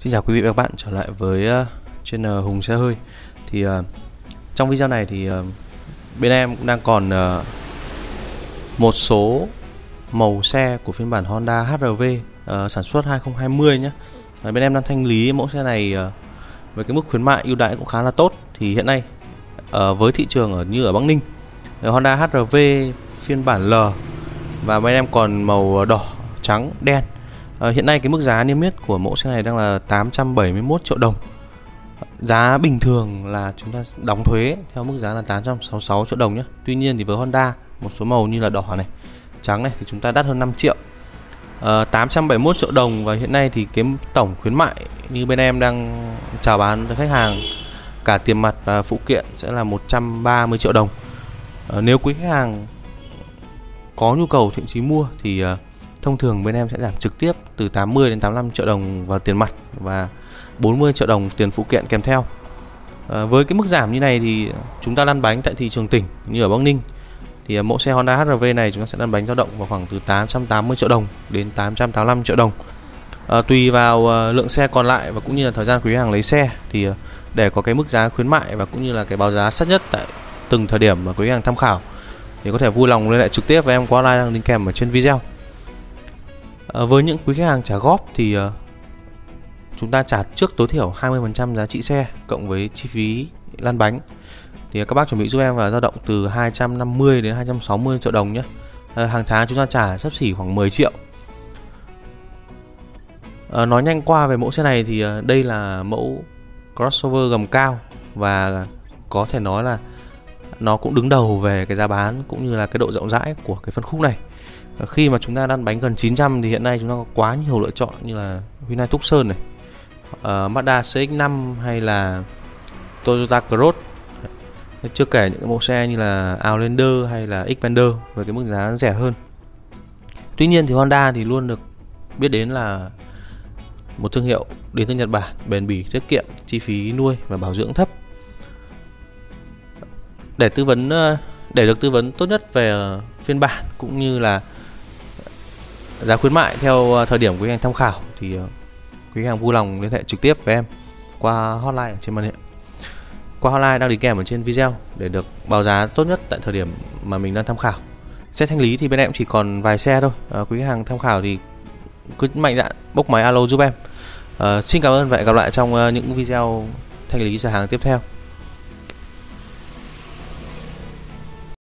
Xin chào quý vị và các bạn trở lại với channel Hùng Xe Hơi. Thì trong video này thì bên em cũng đang còn một số màu xe của phiên bản Honda HRV sản xuất 2020 nhé. Bên em đang thanh lý mẫu xe này với cái mức khuyến mại ưu đãi cũng khá là tốt. Thì hiện nay với thị trường như ở Bắc Ninh, Honda HRV phiên bản L và bên em còn màu đỏ, trắng, đen. Hiện nay cái mức giá niêm yết của mẫu xe này đang là 871 triệu đồng. Giá bình thường là chúng ta đóng thuế theo mức giá là 866 triệu đồng nhé. Tuy nhiên thì với Honda, một số màu như là đỏ này, trắng này thì chúng ta đắt hơn 5 triệu. 871 triệu đồng, và hiện nay thì cái tổng khuyến mại như bên em đang chào bán cho khách hàng cả tiền mặt và phụ kiện sẽ là 130 triệu đồng. Nếu quý khách hàng có nhu cầu thiện chí mua thì thông thường bên em sẽ giảm trực tiếp từ 80 đến 85 triệu đồng vào tiền mặt và 40 triệu đồng tiền phụ kiện kèm theo. Với cái mức giảm như này thì chúng ta lăn bánh tại thị trường tỉnh như ở Bắc Ninh thì mẫu xe Honda HRV này chúng ta sẽ lăn bánh dao động vào khoảng từ 880 triệu đồng đến 885 triệu đồng. Tùy vào lượng xe còn lại và cũng như là thời gian quý hàng lấy xe thì để có cái mức giá khuyến mại và cũng như là cái báo giá sát nhất tại từng thời điểm mà quý hàng tham khảo thì có thể vui lòng liên hệ trực tiếp với em qua like đăng kèm ở trên video. Với những quý khách hàng trả góp thì chúng ta trả trước tối thiểu 20% giá trị xe cộng với chi phí lăn bánh. Thì các bác chuẩn bị giúp em là dao động từ 250 đến 260 triệu đồng nhé. Hàng tháng chúng ta trả xấp xỉ khoảng 10 triệu. Nói nhanh qua về mẫu xe này thì đây là mẫu crossover gầm cao và có thể nói là nó cũng đứng đầu về cái giá bán cũng như là cái độ rộng rãi của cái phân khúc này. Khi mà chúng ta lăn bánh gần 900 thì hiện nay chúng ta có quá nhiều lựa chọn như là Hyundai Tucson này, Mazda CX-5 hay là Toyota Cross. Chưa kể những mẫu xe như là Outlander hay là Xpander với cái mức giá rẻ hơn. Tuy nhiên thì Honda thì luôn được biết đến là một thương hiệu đến từ Nhật Bản, bền bỉ, tiết kiệm, chi phí nuôi và bảo dưỡng thấp. Để được tư vấn tốt nhất về phiên bản cũng như là giá khuyến mại theo thời điểm quý khách hàng tham khảo thì quý khách hàng vui lòng liên hệ trực tiếp với em qua hotline ở trên màn hình, qua hotline đang đi kèm ở trên video để được báo giá tốt nhất tại thời điểm mà mình đang tham khảo. Xe thanh lý thì bên em chỉ còn vài xe thôi, quý khách hàng tham khảo thì cứ mạnh dạn bốc máy alo giúp em. Xin cảm ơn và hẹn gặp lại trong những video thanh lý xe hàng tiếp theo.